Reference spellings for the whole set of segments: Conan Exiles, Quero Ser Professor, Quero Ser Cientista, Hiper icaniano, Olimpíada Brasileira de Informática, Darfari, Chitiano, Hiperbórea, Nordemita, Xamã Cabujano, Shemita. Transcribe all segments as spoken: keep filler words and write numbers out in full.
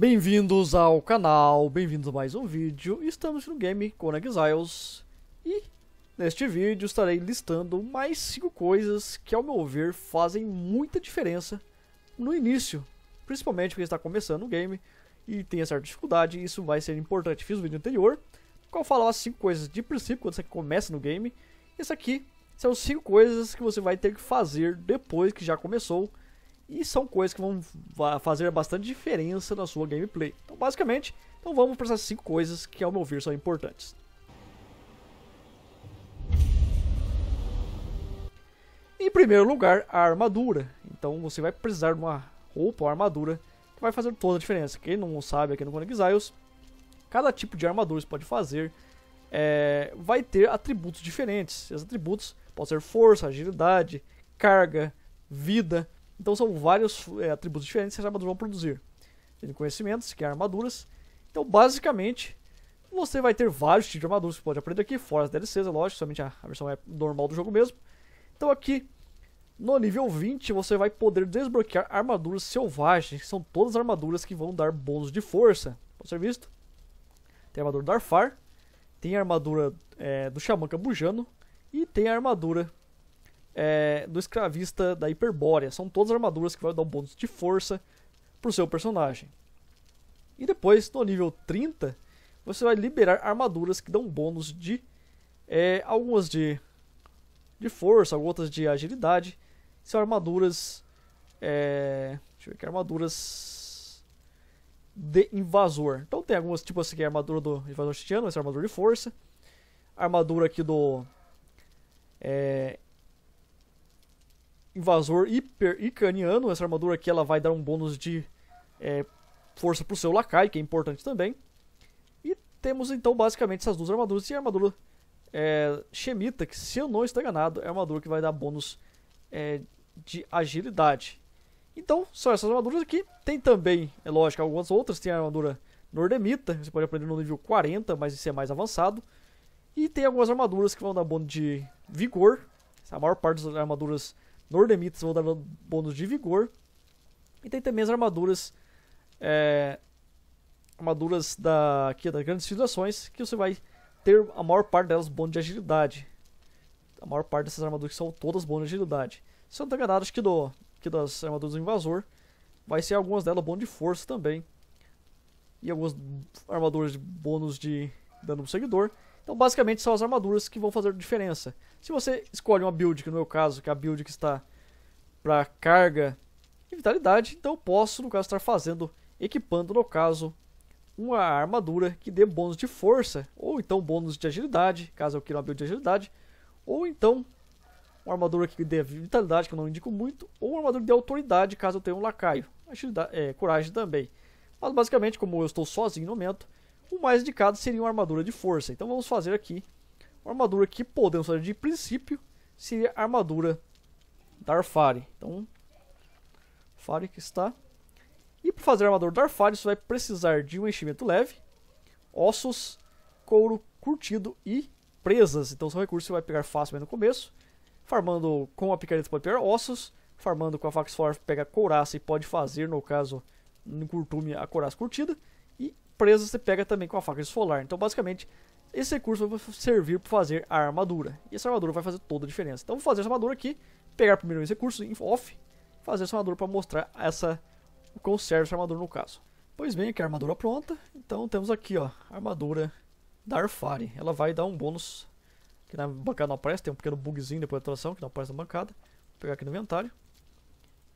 Bem-vindos ao canal, bem-vindos a mais um vídeo. Estamos no game Conan Exiles e neste vídeo estarei listando mais cinco coisas que, ao meu ver, fazem muita diferença no início, principalmente porque está começando o game e tem certa dificuldade, e isso vai ser importante. Fiz o vídeo anterior, no qual eu falava as cinco coisas de princípio quando você começa no game. Esse aqui são cinco coisas que você vai ter que fazer depois que já começou. E são coisas que vão fazer bastante diferença na sua gameplay. Então, basicamente, então vamos para essas cinco coisas que, ao meu ver, são importantes. Em primeiro lugar, a armadura. Então, você vai precisar de uma roupa ou armadura que vai fazer toda a diferença. Quem não sabe, aqui no Conan Exiles, cada tipo de armadura que você pode fazer é, vai ter atributos diferentes. Esses atributos podem ser força, agilidade, carga, vida. Então são vários é, atributos diferentes que as armaduras vão produzir. Tem conhecimentos, que é armaduras. Então basicamente, você vai ter vários tipos de armaduras que você pode aprender aqui, fora as D L Cs, é lógico, somente a versão é normal do jogo mesmo. Então aqui, no nível vinte, você vai poder desbloquear armaduras selvagens, que são todas as armaduras que vão dar bônus de força. Pode ser visto. Tem a armadura Darfari, tem a armadura é, do Xamã Cabujano e tem a armadura... É, do escravista da Hiperbórea. São todas as armaduras que vão dar um bônus de força pro seu personagem. E depois, no nível trinta, você vai liberar armaduras que dão bônus de é, algumas de de força, outras de agilidade. São armaduras é, deixa eu ver aqui, armaduras de invasor. Então tem algumas, tipo assim, que é a armadura do invasor Chitiano, essa é a armadura de força. A armadura aqui do é, invasor hiper icaniano, essa armadura aqui ela vai dar um bônus de é, força pro seu lacaio, que é importante também. E temos então basicamente essas duas armaduras e a armadura é, Shemita, que se eu não estou enganado é a armadura que vai dar bônus é, de agilidade. Então são essas armaduras aqui. Tem também, é lógico, algumas outras. Tem a armadura Nordemita, você pode aprender no nível quarenta, mas isso é mais avançado. E tem algumas armaduras que vão dar bônus de vigor. A maior parte das armaduras Nordemitas vão dar bônus de vigor. E tem também as armaduras é, armaduras da, aqui, das grandes civilizações, que você vai ter a maior parte delas bônus de agilidade. A maior parte dessas armaduras que são todas bônus de agilidade. Se eu não tô enganado, acho que, do, que das armaduras do invasor vai ser algumas delas bônus de força também. E algumas armaduras de bônus de dano pro seguidor. Então basicamente são as armaduras que vão fazer diferença. Se você escolhe uma build, que no meu caso, que é a build que está para carga e vitalidade, então eu posso, no caso, estar fazendo, equipando, no caso, uma armadura que dê bônus de força, ou então bônus de agilidade, caso eu queira uma build de agilidade, ou então uma armadura que dê vitalidade, que eu não indico muito, ou uma armadura de autoridade, caso eu tenha um lacaio, agilidade, é, coragem também. Mas basicamente, como eu estou sozinho no momento, o mais indicado seria uma armadura de força. Então vamos fazer aqui uma armadura que podemos fazer de princípio, seria a armadura Darfari. Então, Darfari que está. E para fazer a armadura Darfari, você vai precisar de um enchimento leve, ossos, couro curtido e presas. Então são recursos que você vai pegar facilmente no começo. Farmando com a picareta você pode pegar ossos, farmando com a faca esfolar pega couraça e pode fazer, no caso, no curtume, a couraça curtida. Presa você pega também com a faca esfolar. Então basicamente esse recurso vai servir para fazer a armadura, e essa armadura vai fazer toda a diferença. Então vou fazer essa armadura aqui, pegar primeiro esse recurso em off, fazer essa armadura para mostrar essa, o quão serve essa armadura no caso. Pois bem, aqui a armadura pronta. Então temos aqui, ó, a armadura Darfari. Ela vai dar um bônus que na bancada não aparece, tem um pequeno bugzinho depois da atualização que não aparece na bancada. Vou pegar aqui no inventário,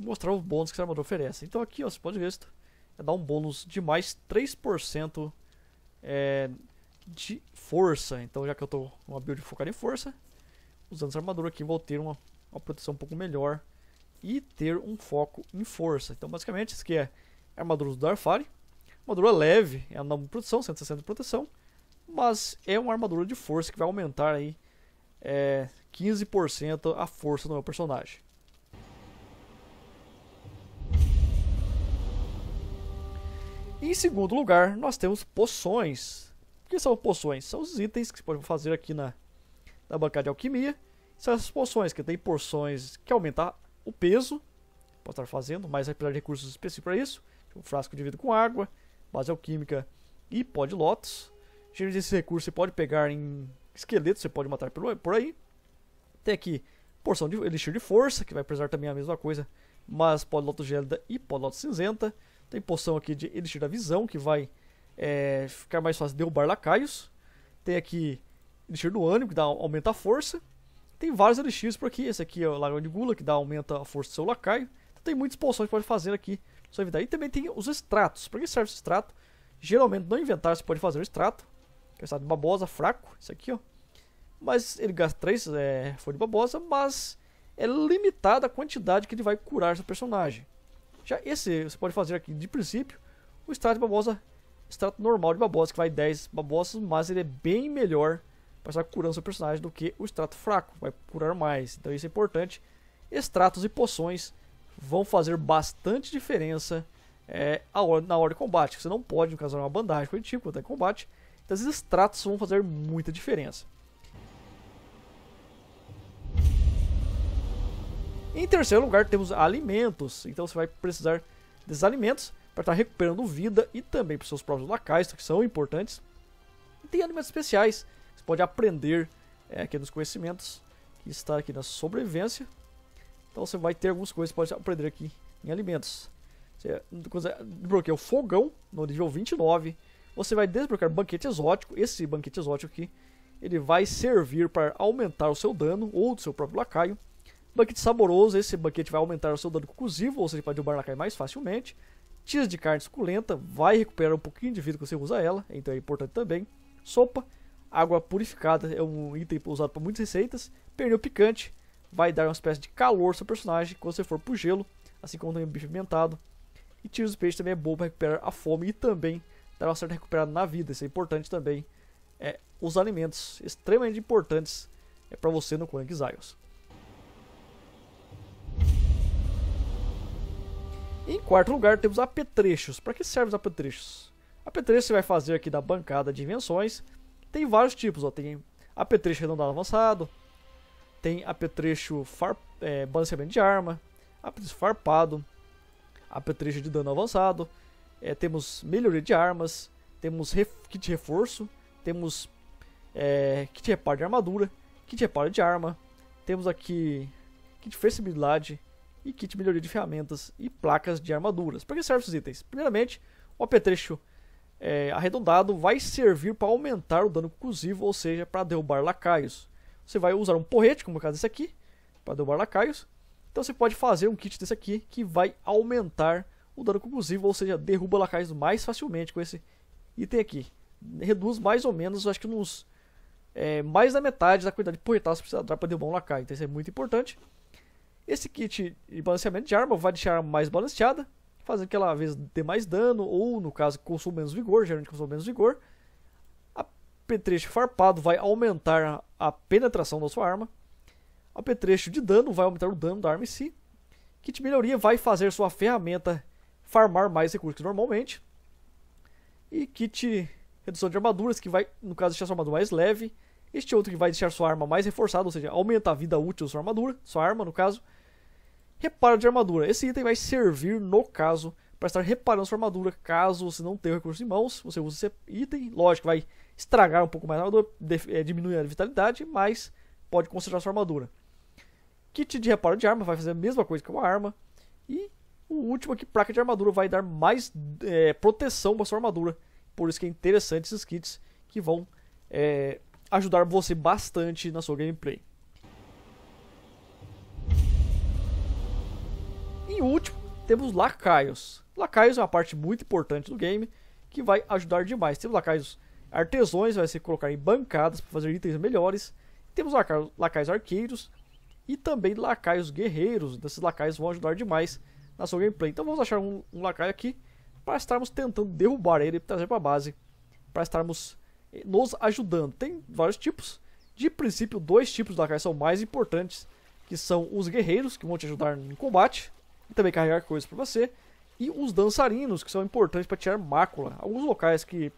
mostrar os bônus que essa armadura oferece. Então aqui, ó, você pode ver isso. É dar um bônus de mais três por cento é, de força. Então já que eu estou numa build focada em força, usando essa armadura aqui vou ter uma, uma proteção um pouco melhor e ter um foco em força. Então basicamente isso aqui é a armadura do Darfari. Armadura leve, é uma proteção, cento e sessenta de proteção, mas é uma armadura de força que vai aumentar aí é, quinze por cento a força do meu personagem. Em segundo lugar, nós temos poções. O que são poções? São os itens que você pode fazer aqui na, na bancada de alquimia. São essas poções, que tem poções que aumentam o peso, pode estar fazendo, mas vai precisar de recursos específicos para isso. Um frasco de vidro com água, base alquímica e pó de lótus. Cheio desse recurso você pode pegar em esqueletos, você pode matar por aí. Tem aqui porção de elixir de força, que vai precisar também a mesma coisa, mas pó de lótus gélida e pó de lótus cinzenta. Tem poção aqui de elixir da visão, que vai é, ficar mais fácil derrubar lacaios. Tem aqui elixir do ânimo, que dá, aumenta a força. Tem vários elixirs por aqui. Esse aqui é o lagrão de gula, que dá, aumenta a força do seu lacaio. Então, tem muitas poções que pode fazer aqui. Só evitar. E também tem os extratos. Para que serve esse extrato? Geralmente no inventário você pode fazer o extrato. Que é o extrato de babosa, fraco. Esse aqui, ó. Mas ele gasta três é, folhas de babosa, mas é limitada a quantidade que ele vai curar seu personagem. Já esse você pode fazer aqui de princípio o extrato de babosa, extrato normal de babosa, que vai dez babosas, mas ele é bem melhor para estar curando seu personagem do que o extrato fraco, vai curar mais. Então isso é importante. Extratos e poções vão fazer bastante diferença é, na hora de combate. Você não pode, no caso, usar uma bandagem com o tipo até combate. Então esses extratos vão fazer muita diferença. Em terceiro lugar temos alimentos, então você vai precisar desses alimentos para estar recuperando vida e também para os seus próprios lacaios, que são importantes. E tem alimentos especiais, você pode aprender é, aqui nos conhecimentos, que está aqui na sobrevivência. Então você vai ter algumas coisas que você pode aprender aqui em alimentos. Você desbloqueia o fogão no nível vinte e nove, você vai desbloquear banquete exótico, esse banquete exótico aqui, ele vai servir para aumentar o seu dano ou do seu próprio lacaio. Banquete saboroso, esse banquete vai aumentar o seu dano conclusivo, ou seja, pode derrubar lacaio mais facilmente. Tiras de carne suculenta, vai recuperar um pouquinho de vida quando você usa ela, então é importante também. Sopa, água purificada, é um item usado para muitas receitas. Pernil picante, vai dar uma espécie de calor ao seu personagem quando você for pro gelo, assim como também o bife alimentado. E tiras de peixe também é bom para recuperar a fome e também dar uma certa recuperada na vida, isso é importante também. É, os alimentos extremamente importantes é para você no Conan Exiles. Em quarto lugar temos apetrechos. Para que servem os apetrechos? Apetrechos você vai fazer aqui da bancada de invenções. Tem vários tipos, ó. Tem apetrecho arredondado avançado, tem apetrecho far... é, balanceamento de arma, apetrecho farpado, apetrecho de dano avançado, é, temos melhoria de armas, temos ref... kit de reforço, temos é, kit de reparo de armadura, kit de reparo de arma, temos aqui kit de flexibilidade e kit de melhoria de ferramentas e placas de armaduras. Para que servem esses itens? Primeiramente, o apetrecho é, arredondado vai servir para aumentar o dano conclusivo, ou seja, para derrubar lacaios. Você vai usar um porrete, como no caso desse aqui, para derrubar lacaios. Então você pode fazer um kit desse aqui que vai aumentar o dano conclusivo, ou seja, derruba lacaios mais facilmente com esse item aqui. Reduz mais ou menos, acho que nos, é, mais da metade da quantidade de porretadas que você precisa dar para derrubar um lacaio. Então isso é muito importante. Esse kit de balanceamento de arma vai deixar a arma mais balanceada, fazendo que ela às vezes dê mais dano, ou no caso consuma menos vigor, geralmente consuma menos vigor. Apetrecho farpado vai aumentar a penetração da sua arma. Apetrecho de dano vai aumentar o dano da arma em si. Kit de melhoria vai fazer sua ferramenta farmar mais recursos que normalmente. E kit de redução de armaduras, que vai no caso deixar sua armadura mais leve. Este outro que vai deixar sua arma mais reforçada, ou seja, aumenta a vida útil da sua armadura, sua arma no caso. Reparo de armadura. Esse item vai servir, no caso, para estar reparando sua armadura, caso você não tenha o recurso em mãos. Você usa esse item, lógico, vai estragar um pouco mais a armadura, é, diminuir a vitalidade, mas pode conservar sua armadura. Kit de reparo de arma vai fazer a mesma coisa que uma arma. E o último aqui, placa de armadura, vai dar mais é, proteção para sua armadura. Por isso que é interessante esses kits que vão é, ajudar você bastante na sua gameplay. Em último, temos lacaios. Lacaios é uma parte muito importante do game, que vai ajudar demais. Temos lacaios artesões, vai se colocar em bancadas para fazer itens melhores. Temos lacaios, lacaios arqueiros e também lacaios guerreiros. Esses lacaios vão ajudar demais na sua gameplay. Então vamos achar um, um lacaio aqui para estarmos tentando derrubar ele e trazer para a base, para estarmos nos ajudando. Tem vários tipos. De princípio, dois tipos de lacaios são mais importantes, que são os guerreiros, que vão te ajudar no combate e também carregar coisas para você, e os dançarinos, que são importantes para tirar mácula. Alguns locais que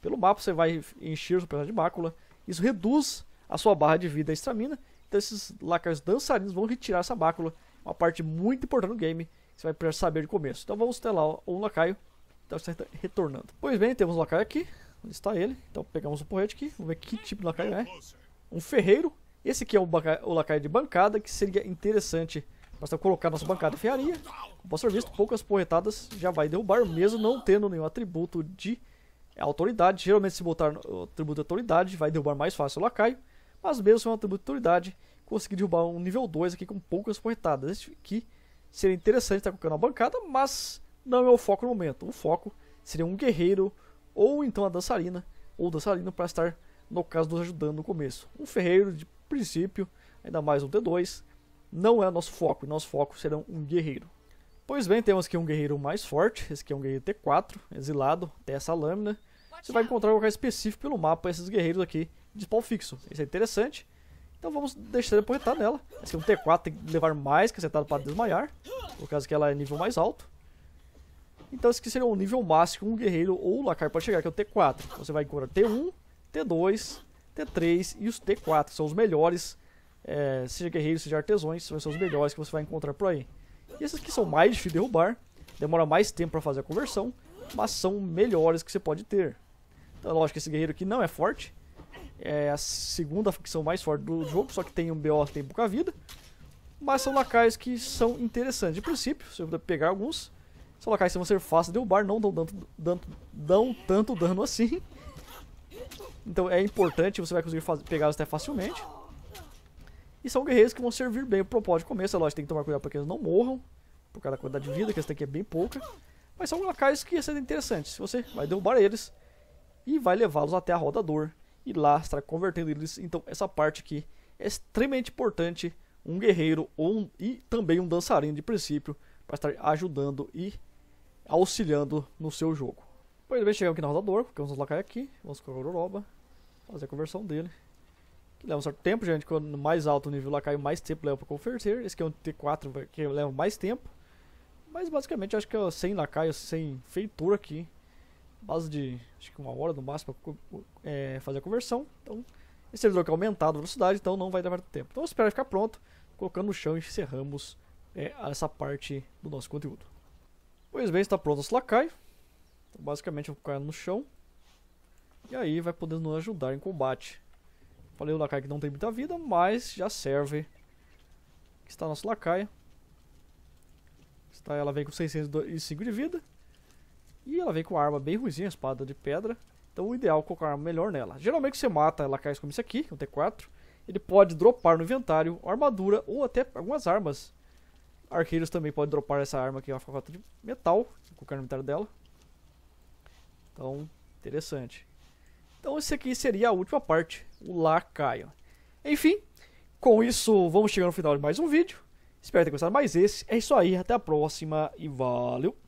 pelo mapa você vai encher o seu personagem de mácula, isso reduz a sua barra de vida e estamina. Então esses lacaios dançarinos vão retirar essa mácula, uma parte muito importante do game, que você vai precisar saber de começo. Então vamos ter lá um lacaio Então está retornando. Pois bem, temos o lacaio aqui. Onde está ele? Então pegamos o porrete aqui. Vamos ver que tipo de lacaio é. Um ferreiro. Esse aqui é o, o lacaio de bancada, que seria interessante para colocar nossa bancada de ferraria. Como pode ser visto, poucas porretadas já vai derrubar, mesmo não tendo nenhum atributo de autoridade. Geralmente, se botar o atributo de autoridade, vai derrubar mais fácil o lacaio. Mas mesmo sem um atributo de autoridade, consegui derrubar um nível dois aqui com poucas porretadas. Esse aqui seria interessante estar colocando a bancada, mas não é o foco no momento. O foco seria um guerreiro, ou então a dançarina, ou dançarino, para estar, no caso, nos ajudando no começo. Um ferreiro, de princípio, ainda mais um T dois, não é nosso foco. Nosso foco será um guerreiro. Pois bem, temos aqui um guerreiro mais forte. Esse aqui é um guerreiro T quatro, exilado, até essa lâmina. Você vai encontrar um lugar específico pelo mapa, esses guerreiros aqui de spawn fixo. Isso é interessante. Então vamos deixar ele porretar nela. Esse aqui é um T quatro, tem que levar mais que acertado para desmaiar, por causa que ela é nível mais alto. Então esse aqui seria o nível máximo, um guerreiro ou lacar para chegar, que é o T quatro. Então, você vai encontrar T um, T dois, T três e os T quatro, que são os melhores, é, seja guerreiros, seja artesões, são os melhores que você vai encontrar por aí. E esses aqui são mais difíceis de derrubar, demora mais tempo para fazer a conversão, mas são melhores que você pode ter. Então é lógico que esse guerreiro aqui não é forte, é a segunda ficção mais forte do jogo, só que tem um B O, tem pouca vida. Mas são lacaios que são interessantes. De princípio, se eu puder pegar alguns, são lacaios que vão ser fáceis de derrubar, não dão tanto, dano, dão tanto dano assim. Então é importante, você vai conseguir pegá-los até facilmente. E são guerreiros que vão servir bem o propósito de começo. É lógico, tem que tomar cuidado para que eles não morram, por causa da quantidade de vida, que essa daqui é bem pouca. Mas são lacaios que são interessantes. Você vai derrubar eles e vai levá-los até a roda dor. E lá estará convertendo eles. Então essa parte aqui é extremamente importante. Um guerreiro ou um, e também um dançarino de princípio, para estar ajudando e auxiliando no seu jogo. Pois bem, chegamos aqui na rodador, porque vamos colocar aqui. Vamos colocar o Oroba, fazer a conversão dele, que leva um certo tempo, gente. Quando mais alto o nível lá caiu, mais tempo leva para converter. Esse aqui é um T quatro que leva mais tempo. Mas basicamente acho que sem lacaio, sem feitura aqui, base de acho que uma hora no máximo para é, fazer a conversão. Então esse servidor que é aumentado a velocidade, então não vai levar tempo. Então espero ficar pronto, colocando no chão e encerramos é, essa parte do nosso conteúdo. Pois bem, está pronto o nosso lacaio. Então, basicamente eu vou colocar no chão e aí vai poder nos ajudar em combate. Falei o lacaio que não tem muita vida, mas já serve. Aqui está nosso lacaio. Está, ela vem com seiscentos e cinco de vida. E ela vem com uma arma bem ruizinha, espada de pedra. Então o ideal é colocar uma arma melhor nela. Geralmente você mata lacaios como esse aqui, um T quatro. Ele pode dropar no inventário armadura ou até algumas armas. Arqueiros também podem dropar essa arma aqui, uma facota de metal. Vou colocar no inventário dela. Então, interessante. Então esse aqui seria a última parte, o lacaio. Enfim, com isso vamos chegando no final de mais um vídeo. Espero ter gostado mais esse. É isso aí, até a próxima e valeu!